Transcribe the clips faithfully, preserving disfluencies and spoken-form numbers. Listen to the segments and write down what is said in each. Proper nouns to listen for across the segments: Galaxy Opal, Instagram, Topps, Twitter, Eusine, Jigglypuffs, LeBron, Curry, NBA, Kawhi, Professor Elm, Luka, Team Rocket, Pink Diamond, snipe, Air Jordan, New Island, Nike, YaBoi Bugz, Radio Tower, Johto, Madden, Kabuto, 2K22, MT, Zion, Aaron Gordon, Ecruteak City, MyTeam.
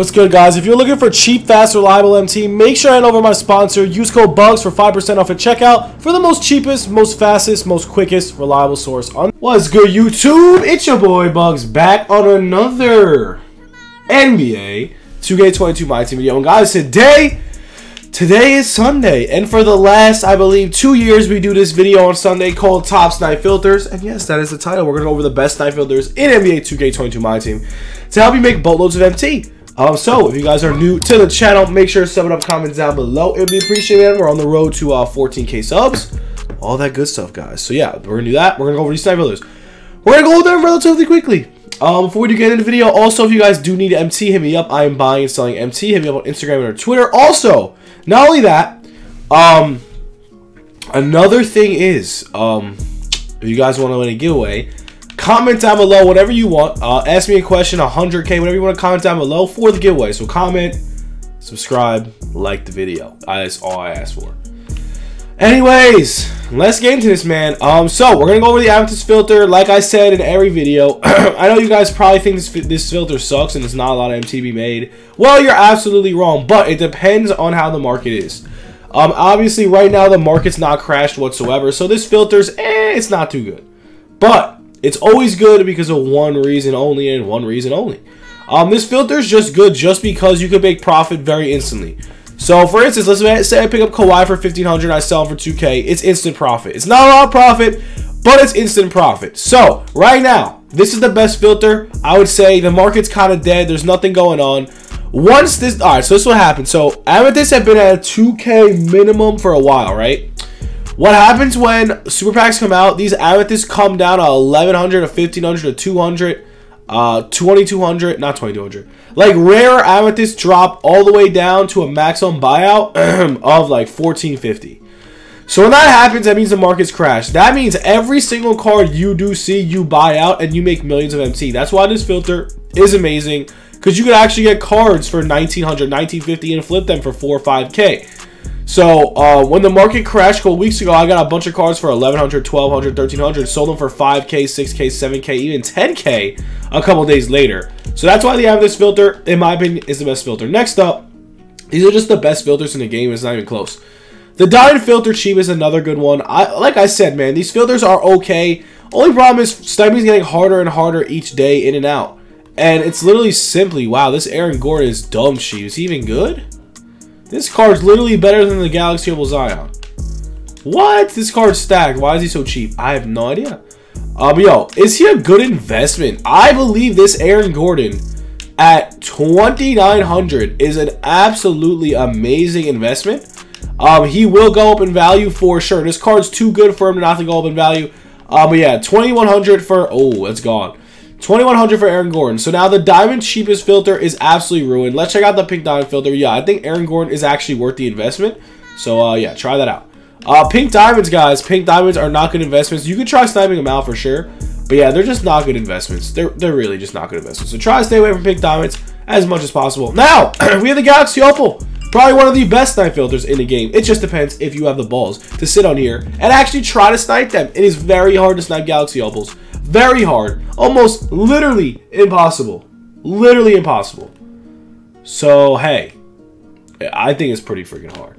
What's good, guys? If you're looking for cheap, fast, reliable M T, make sure I head over to my sponsor. Use code BUGS for five percent off at checkout for the most cheapest, most fastest, most quickest, reliable source on. What's good, YouTube? It's your boy BUGS back on another N B A two K twenty-two My Team video. And guys, today, today is Sunday. And for the last, I believe, two years, we do this video on Sunday called Topps Night Filters. And yes, that is the title. We're going to go over the best night filters in N B A two K twenty-two My Team to help you make boatloads of M T. Um, so, if you guys are new to the channel, make sure to sub it up, comment down below. It would be appreciated. We're on the road to uh, fourteen K subs. All that good stuff, guys. So, yeah, we're going to do that. We're going to go over these night filters. We're going to go over them relatively quickly. Um, before we do get into the video, also, if you guys do need M T, hit me up. I am buying and selling M T. Hit me up on Instagram or Twitter. Also, not only that, um, another thing is, um, if you guys want to win a giveaway, comment down below whatever you want. Uh, ask me a question, one hundred K, whatever you want to comment down below for the giveaway. So comment, subscribe, like the video. That's all I ask for. Anyways, let's get into this, man. Um, so we're gonna go over the Amethyst filter, like I said in every video. I know you guys probably think this this filter sucks and there's not a lot of M T B made. Well, you're absolutely wrong, but it depends on how the market is. Um, obviously, right now the market's not crashed whatsoever, so this filter's eh, it's not too good, but it's always good because of one reason only and one reason only. Um, this filter is just good just because you can make profit very instantly. So, for instance, let's say I pick up Kawhi for fifteen hundred dollars, I sell him for two K. It's instant profit. It's not a lot of profit, but it's instant profit. So, right now, this is the best filter. I would say the market's kind of dead. There's nothing going on. Once this... All right, so this is what happened. So, Amethyst had been at a two K minimum for a while, right? What happens when super packs come out? These Amethysts come down to eleven hundred, to fifteen hundred, to two hundred, uh, twenty-two hundred, not twenty-two hundred. Like rarer Amethysts drop all the way down to a maximum buyout of like fourteen fifty. So when that happens, that means the market's crashed. That means every single card you do see, you buy out and you make millions of M T. That's why this filter is amazing, because you could actually get cards for nineteen hundred, nineteen fifty, and flip them for four or five K. So, uh, when the market crashed a couple weeks ago, I got a bunch of cards for eleven hundred, twelve hundred, thirteen hundred, sold them for five K, six K, seven K, even ten K a couple days later. So that's why the Amethyst filter, in my opinion, is the best filter. Next up, these are just the best filters in the game. It's not even close. The Diamond filter cheap is another good one. I, like I said, man, these filters are okay. Only problem is sniping's getting harder and harder each day in and out. And it's literally simply, wow, this Aaron Gordon is dumb cheap. Is he even good? This card's literally better than the Galaxy Opal Zion. What? This card's stacked. Why is he so cheap? I have no idea. Um, yo, is he a good investment? I believe this Aaron Gordon at twenty-nine hundred is an absolutely amazing investment. Um, he will go up in value for sure. This card's too good for him not to go up in value. Um, but yeah, twenty-one hundred for... Oh, that's gone. twenty-one hundred for Aaron Gordon. So now the diamond cheapest filter is absolutely ruined. Let's check out the pink diamond filter. Yeah, I think Aaron Gordon is actually worth the investment. So, uh, yeah, try that out. Uh, pink diamonds, guys. Pink diamonds are not good investments. You can try sniping them out for sure. But, yeah, they're just not good investments. They're, they're really just not good investments. So try to stay away from pink diamonds as much as possible. Now, we have the Galaxy Opal. Probably one of the best snipe filters in the game. It just depends if you have the balls to sit on here and actually try to snipe them. It is very hard to snipe Galaxy Opals. Very hard. Almost literally impossible. Literally impossible. So, hey. I think it's pretty freaking hard.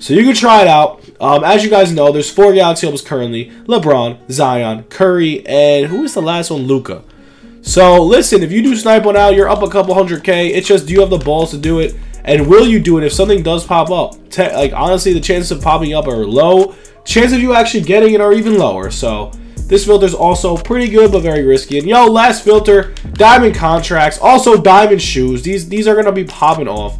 So, you can try it out. Um, as you guys know, there's four Galaxy Opals currently. LeBron, Zion, Curry, and who is the last one? Luka. So, listen. If you do snipe one out, you're up a couple hundred K. It's just, do you have the balls to do it? And will you do it if something does pop up? Te like, honestly, the chances of popping up are low. Chances of you actually getting it are even lower. So, this filter is also pretty good, but very risky. And, yo, last filter, diamond contracts. Also, diamond shoes. These, these are going to be popping off.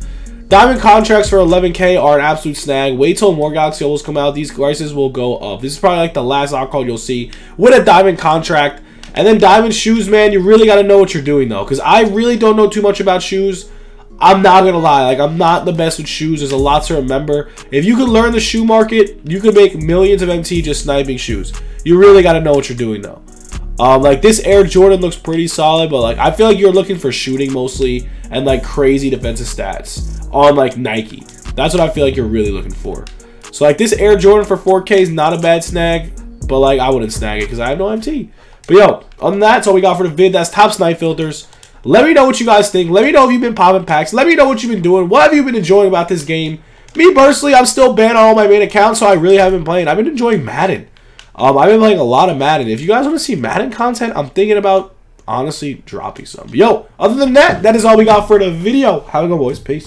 Diamond contracts for eleven K are an absolute snag. Wait till more Galaxy Opals come out. These prices will go up. This is probably, like, the last out card you'll see with a diamond contract. And then diamond shoes, man, you really got to know what you're doing, though. Because I really don't know too much about shoes. I'm not going to lie. Like, I'm not the best with shoes. There's a lot to remember. If you could learn the shoe market, you could make millions of M T just sniping shoes. You really got to know what you're doing, though. Um, like, this Air Jordan looks pretty solid, but, like, I feel like you're looking for shooting mostly and, like, crazy defensive stats on, like, Nike. That's what I feel like you're really looking for. So, like, this Air Jordan for four K is not a bad snag, but, like, I wouldn't snag it because I have no M T. But, yo, on that, that's all we got for the vid. That's Topps Night Filters. Let me know what you guys think. Let me know if you've been popping packs. Let me know what you've been doing. What have you been enjoying about this game? Me, personally, I'm still banned on all my main accounts, so I really haven't been playing. I've been enjoying Madden. Um, I've been playing a lot of Madden. If you guys want to see Madden content, I'm thinking about, honestly, dropping some. Yo, other than that, that is all we got for the video. Have a good one, boys. Peace.